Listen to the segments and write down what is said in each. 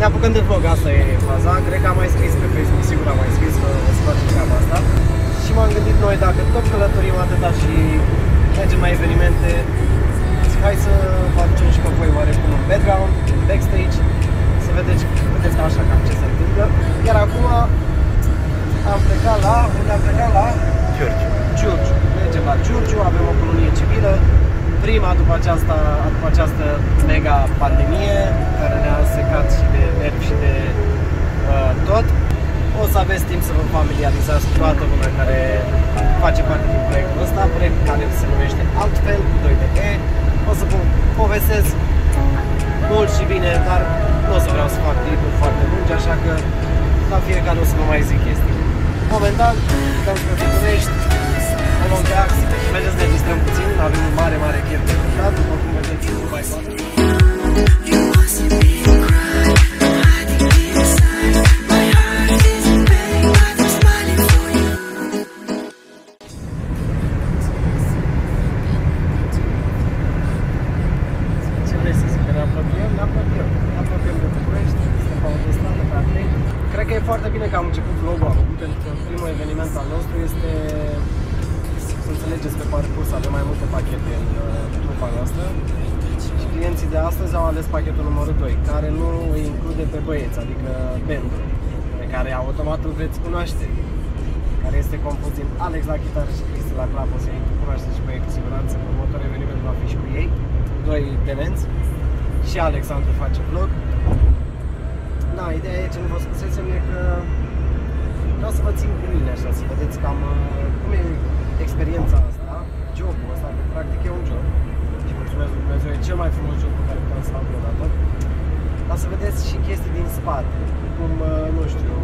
Ne apucăm de vlog, asta e faza. Cred că am mai scris pe Facebook, sigur am mai scris că o să facem treaba asta. Și m-am gândit noi, dacă tot călătorim atâta și mergem la evenimente, hai să facem și pe voi oarecum un background, un backstage, să vedeți, așa cam ce se întâmplă. Iar acum am plecat la, unde am plecat la? Giurgiu. Giurgiu. Mergem la Giurgiu, avem o colonie civilă, prima după această mega pandemie, care ne-a secat și de nervi și de tot. O să aveți timp să vă familiarizați cu toată lumea care face parte din proiectul ăsta, proiectul care se numește altfel, cu 2DE. O să povestesc mult și bine, dar nu o să vreau să fac clipuri foarte lungi, așa că la fiecare o să vă mai zic chestii. Momentan, dăm spre Pleșești, o luăm pe Axy, mergem să ne distrăm puțin, avem un mare chef de cântat, după cum vedeți, nu mai poate. Foarte bine că am început vlogul acum, pentru că primul eveniment al nostru este, să înțelegeți, pe parcurs avem mai multe pachete în trupa noastră și clienții de astăzi au ales pachetul numărul 2, care nu îi include pe băieți, adică bandul, pe care automat îl veți cunoaște, care este compus din Alex la chitară și Cristi la clap, o să-i cunoaște și pe ei cu siguranță, următorul eveniment va fi și cu ei, doi tenenți, și Alexandru face vlog. Da, ideea e ce nu vă spusesem e că vreau să vă țin cu mine așa, să vedeți cam cum e experiența asta, jobul ăsta, că practic e un job și mulțumesc lui Dumnezeu, e cel mai frumos job pe care putem să fac vreodată, dar să vedeți și chestii din spate, cum, nu știu,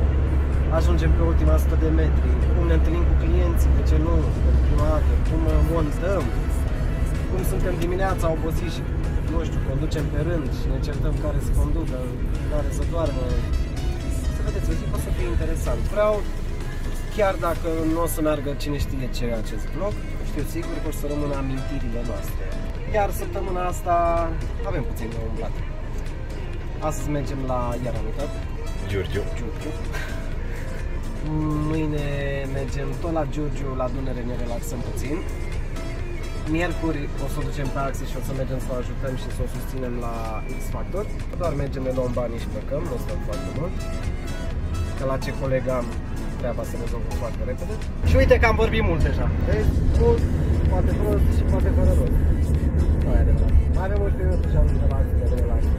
ajungem pe ultima 100 de metri, cum ne întâlnim cu clienții, de ce nu, pentru prima dată, cum montăm, cum suntem dimineața obosiți și nu știu, conducem pe rând și ne certăm care să conducă, care să doarmă. Să vedeți, o zi o să fie interesant. Vreau, chiar dacă nu o să meargă cine știe ce e acest vlog, știu sigur că o să rămână amintirile noastre. Iar săptămâna asta avem puțin de umblat. Astăzi mergem la Iaranitate. Giurgiu. Giurgiu. Mâine mergem tot la Giurgiu, la Dunăre, ne relaxăm puțin. Miercuri o să o ducem pe Axy și o să mergem să o ajutăm și să o susținem la X-Factor. Doar mergem, ne luăm banii și plecăm, nu stăm foarte mult. Că la ce coleg am, treaba se rezolvă foarte repede. Și uite că am vorbit mult deja. Deci, mult, poate prost și poate fără rost. Nu e adevărat. Mai avem 11 minute și am zis de la Axy, de la Axy.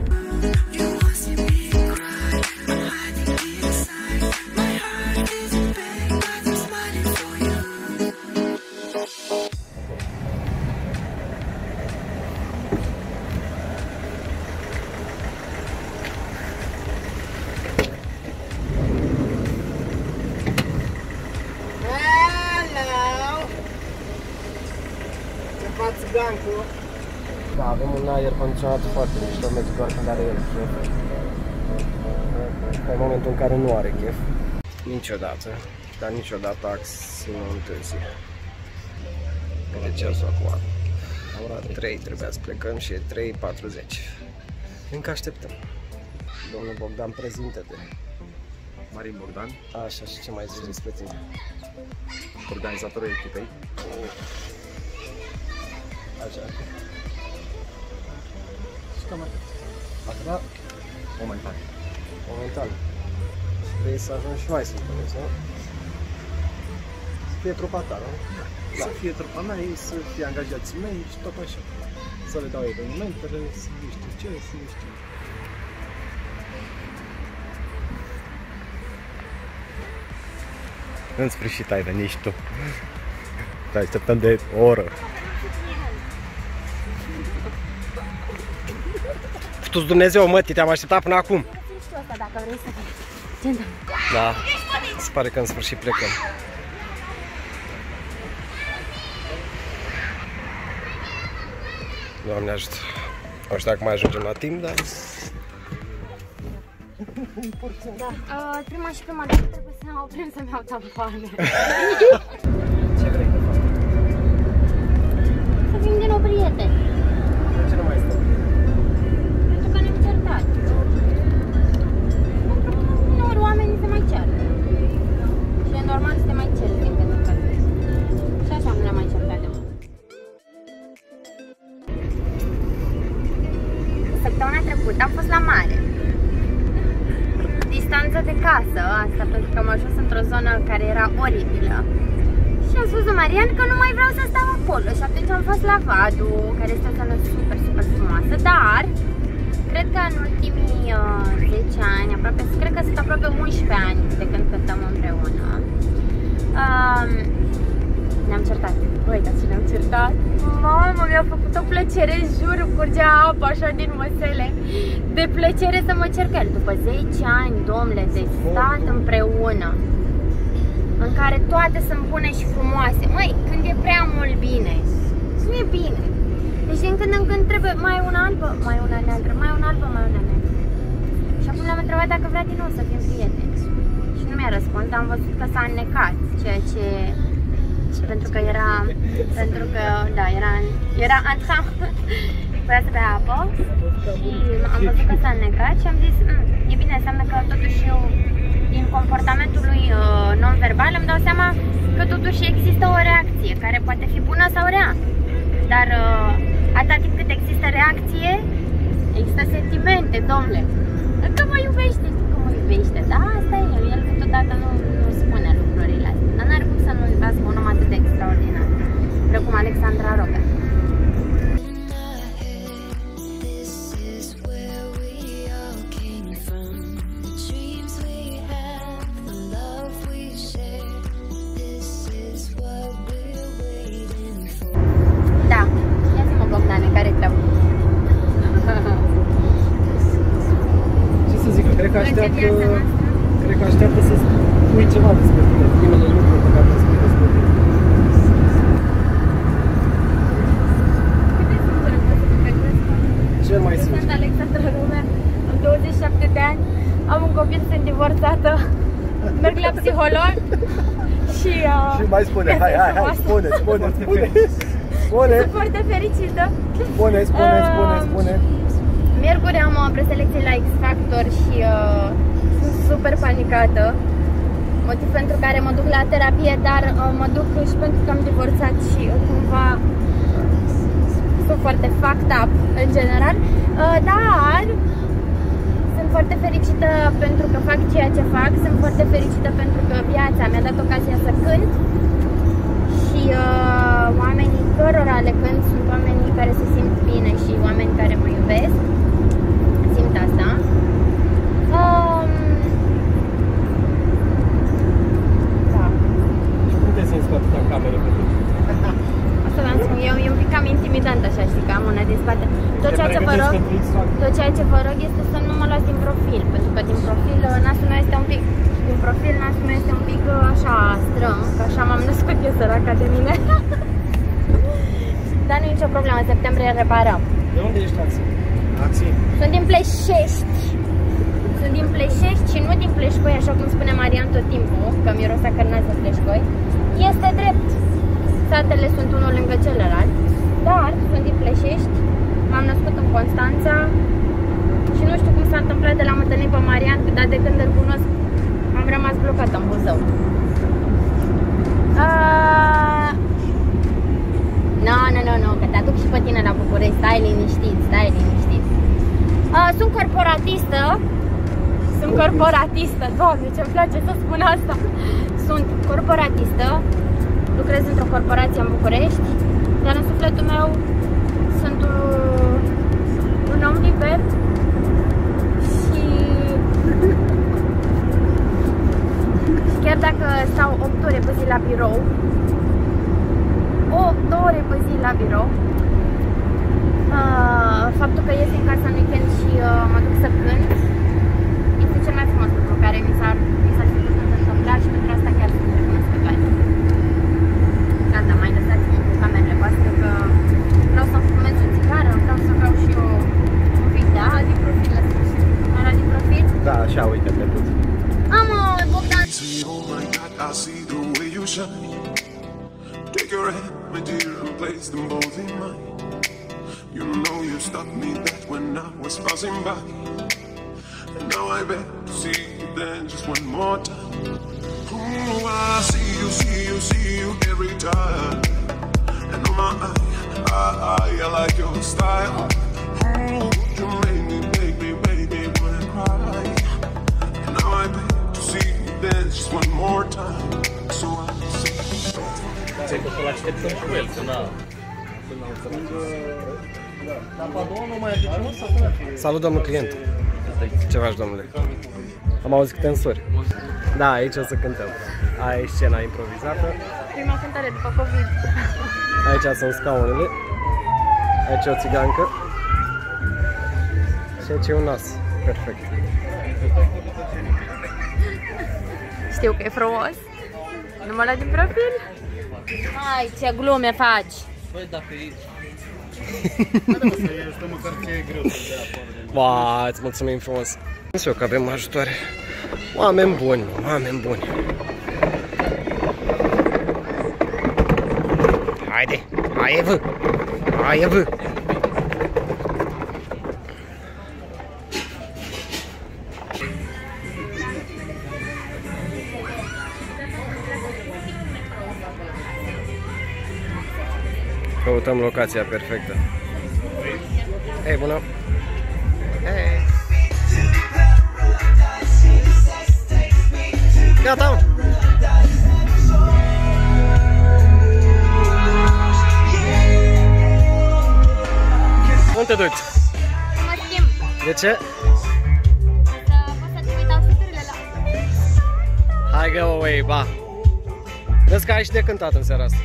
Da, avem un aer condiționat foarte mișto, merge doar când are el chef. În momentul în care nu are chef. Niciodată, dar niciodată Axy nu întârzie. De ceasul acum? Ora 3 trebuia să plecăm și e 3:40. Încă așteptăm. Domnul Bogdan, prezintă-te. Marin Bogdan. Așa, și ce mai zici despre tine? Organizatorul echipei. Așa. Și cam atât. Atât, da? Momentan. Momentan. Vrei să ajungi și mai simplu, sau? Să fie trupa ta, nu? Da. Să fie trupa mea, să fie angajații mei și tot așa. Să le dau evenimentele, să nu știu ce, să nu știu. În sfârșit ai venit și tu. Te așteptăm de o oră. Tu-ți Dumnezeu, mă, te-am așteptat până acum. Da, se pare că în sfârșit plecăm. Doamne ajută. Nu știu dacă mai ajungem la timp, dar... Da, prima și prima dată trebuie să mă oprim să-mi iau tampoane. Ce vrei de fapt? Să fim din nou prieteni. De ce nu mai stăm? Pentru că ne-am certat. făcut? Am fost la mare. Distanța de casă, asta, pentru că am ajuns într-o zonă care era oribilă. Și am spus lui Marian că nu mai vreau să stau acolo. Și atunci am fost la Vadu, care este o zonă super, super frumoasă. Dar, cred că în ultimii 10 ani, aproape, cred că sunt aproape 11 ani de când cântăm împreună. Ne-am certat. Băi, dar ce ne-am certat? Mamă, mi-a făcut o plăcere, jur, curgea apa așa din măsele. De plăcere să mă cerc el. După 10 ani, domnule, de stat împreună, în care toate sunt bune și frumoase. Măi, când e prea mult bine, nu e bine. Deci din când în când trebuie mai una albă, mai una neagră, mai una albă, mai una neagră. Și acum l-am întrebat dacă vrea din nou să fim prieteni. Și nu mi-a răspuns, am văzut că s-a înnecat, ceea ce... Pentru că era... Pentru că, da, era antra. Putea să bea apă și am văzut că s-a înnecat și am zis e bine, înseamnă că totuși eu, din comportamentul lui non-verbal, îmi dau seama că totuși există o reacție, care poate fi bună sau rea. Dar atâta timp cât există reacție, există sentimente, domnule. Că mă iubește, că mă iubește, da, asta e, el câteodată nu spune lucrurile astea. Dar n-are cum să nu iubească un om atât de extraordinar, precum Alexandra Robea. Cred că așteaptă să spui ceva despre tine, primele lucruri pe care le spui despre tine. Câte sunt cel mai sunt? Sunt Alexandra Robea, am 27 de ani, am un copil, sunt divorțată, merg la psiholog și... Și mai spune, hai, spune! Sunt foarte fericită! Spune! Miercuri am o preselecție la X-Factor și sunt super panicată. Motiv pentru care mă duc la terapie, dar mă duc și pentru că am divorțat și cumva sunt foarte fucked up în general. Dar sunt foarte fericită pentru că fac ceea ce fac, sunt foarte fericită pentru că viața mi-a dat ocazia să cânt. Și oamenii cărora le cânt sunt oamenii care se simt bine și oameni care mă iubesc. Simt asta. Da. Și cum te simți cu atâta cameră pe tine? Asta v-am spus, e un pic cam intimidant așa, știi, că am una din spate. Tot ceea ce vă rog este să nu mă luați din profil, pentru că din profil nasul meu este un pic așa strâns, că așa m-am născut eu, săraca de mine. Dar nu e nicio problemă, în septembrie reparăm. De unde ești, Axy? Axy? Sunt din Pleșești. Sunt din Pleșești și nu din Plescoi, așa cum spune Marian tot timpul, că mirosea cărnață Plescoi. Este drept. Satele sunt unul lângă celălalt, dar sunt din Pleșești, m-am născut în Constanța și nu știu cum s-a întâmplat de la mătănit pe Marian, dar de când îl cunosc, am rămas blocată în Buzău. Nu, că te aduc și pe tine la București, stai liniștit. Sunt corporatistă, doamne, ce-mi place să spun asta. Sunt corporatistă, lucrez într-o corporație în București, dar în sufletul meu sunt un om liber și... Chiar dacă stau 8 ore pe zi la birou, 8 ore pe zi la birou, faptul că ies din casa în weekend și mă duc să cânt este cel mai frumos lucru care mi s-a întâmplat și pentru asta chiar sunt recunoscătoare. Gata, mai lăsați-mi cu camerele voastre că vreau să-mi fumez o țigară, vreau să vreau și eu un pic de ala din profil, ala din profil? Da, așa, uite-te puțin. Amă, Bogdan! Take your hand, my dear, and place them both in mine. You know you stopped me back when I was passing by. And now I bet to see you then just one more time. Ooh, I see you every time. And on my eye, I like your style. Ooh, you make me Totul așteptăm cu el, că n-a înțeles. Salut, domnul client. Ce faci, domnule? Am auzit câte însori. Da, aici o să cântăm. Aia e scena improvizată. Prima cântare după COVID. Aici sunt scaunele. Aici e o țigancă. Și aici e un nas. Perfect. Știu că e frumos. Nu mă la din profil? Hai, ce glume faci! Păi, dacă e... Ba, îți mulțumim frumos! Însă eu că avem ajutoare. Oameni buni, oameni buni! Haide! Haie vă! Haie vă! Căutăm locația perfectă. Ei, bună! Hey. Gata! Unde te duci? Mă schimb. De ce? Hai, go away, ba! Vezi că ai și de cântat în seara asta.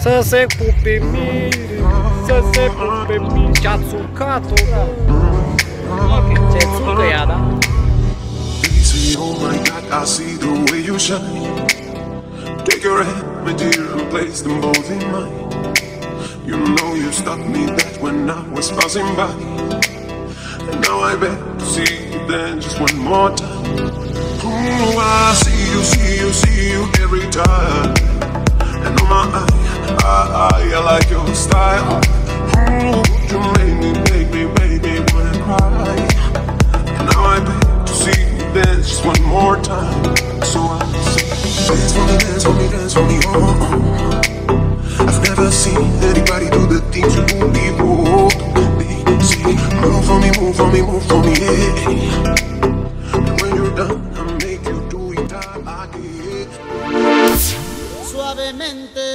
Să se pupe mine, să se pupe mine. Ce-a țucat-o, da? Ok, ce țucă ea, da? Oh my God, I see the way you shine. Take your hand, my dear, and place them both in mine. You know you stopped me that when I was passing by. And now I bet to see you then just one more time. Ooh, I see you, see you, see you every time. And oh my God, I like your style. Oh, you made me wanna cry. Now I'm back to see you dance just one more time. So I Suavemente,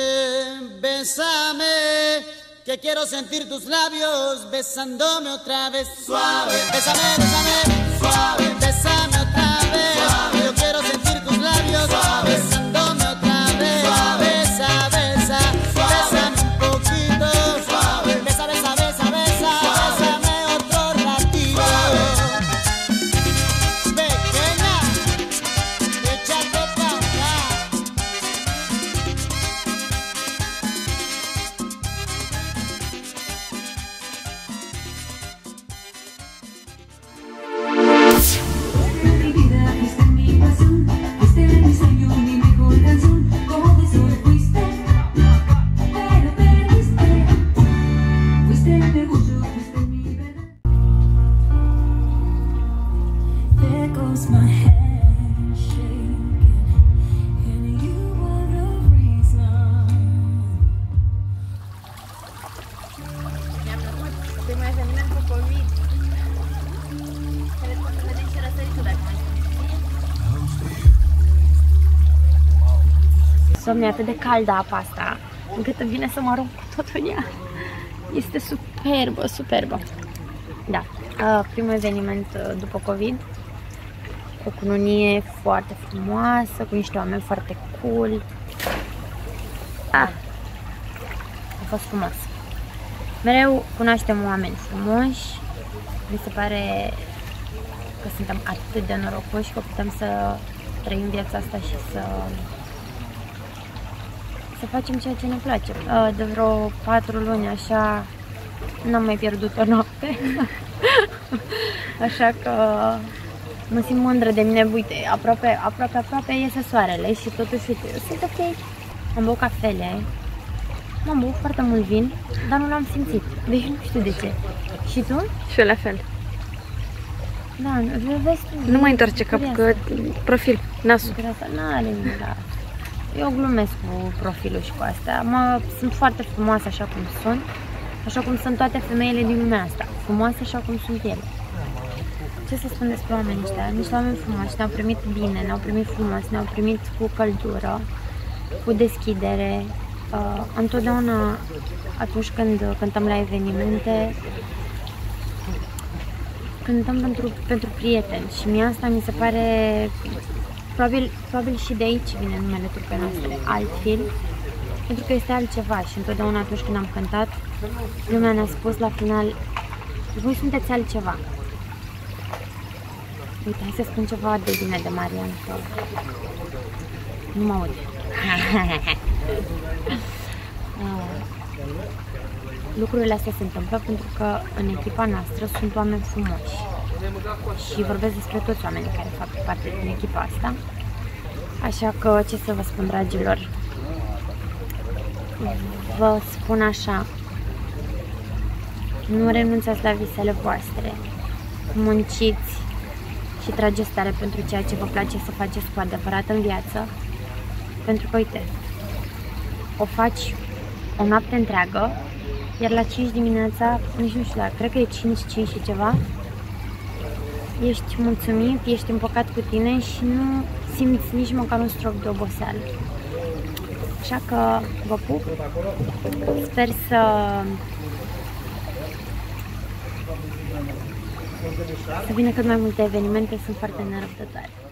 besame, que quiero sentir tus labios besándome otra vez. Suave, besame, besame, suave, besame otra vez. Suave. Yo quiero sentir tus labios suave, besándome otra vez. Suave. Besa, besa, suave. Bésame un poquito. Suave. Besa, besa, besa, besa, suave. Bésame otro ratito. Suave. Pequeña, échate pa' acá. Esta es mi vida, esta es mi pasión, este es mi sueño, mi mejor canción. Doamne, atât de caldă apa asta, încât îmi vine să mă arunc cu totul în ea. Este superbă, superbă. Da, primul eveniment după COVID, o cununie foarte frumoasă, cu niște oameni foarte cool. A fost frumos. Mereu cunoaștem oameni frumoși, mi se pare că suntem atât de norocoși că putem să trăim viața asta și să facem ceea ce ne place. De vreo 4 luni așa n-am mai pierdut o noapte. Așa că mă simt mândră de mine. Uite, aproape iese soarele și totuși sunt ok. Am băut cafele, m-am băut foarte mult vin, dar nu l-am simțit, deci nu știu de ce. Și tu? Și eu la fel. Da, vezi, nu mai întoarce cap, că profil, nasul. N-are nimic, da. Eu glumesc cu profilul și cu astea. Sunt foarte frumoasă așa cum sunt, așa cum sunt toate femeile din lumea asta. Frumoase așa cum sunt ele. Ce să spun despre oamenii ăștia? Niște oameni frumoși, ne-au primit bine, ne-au primit frumos, ne-au primit cu căldură, cu deschidere. Întotdeauna atunci când cântăm la evenimente, cântăm pentru prieteni și mie asta mi se pare... Probabil și de aici vine numele trupei noastre, altfel, pentru că este altceva și întotdeauna atunci când am cântat, lumea ne-a spus la final, voi sunteți altceva. Uite, hai să spun ceva de bine de Marian Sava. Nu mă aud. Lucrurile astea se întâmplă pentru că în echipa noastră sunt oameni frumoși. Și vorbesc despre toți oamenii care fac parte din echipa asta. Așa că, ce să vă spun, dragilor? Vă spun așa. Nu renunțați la visele voastre. Munciți și trageți tare pentru ceea ce vă place să faceți cu adevărat în viață. Pentru că, uite, o faci o noapte întreagă, iar la 5 dimineața, nici nu știu, cred că e 5 și ceva, ești mulțumit, ești împăcat cu tine și nu simți nici măcar un strop de oboseală. Așa că vă pup, sper să vină cât mai multe evenimente, sunt foarte nerăbdătoare.